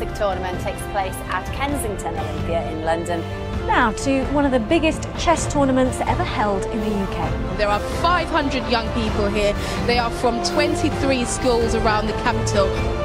Classic Tournament takes place at Kensington Olympia in London. Now to one of the biggest chess tournaments ever held in the UK. There are 500 young people here. They are from 23 schools around the capital.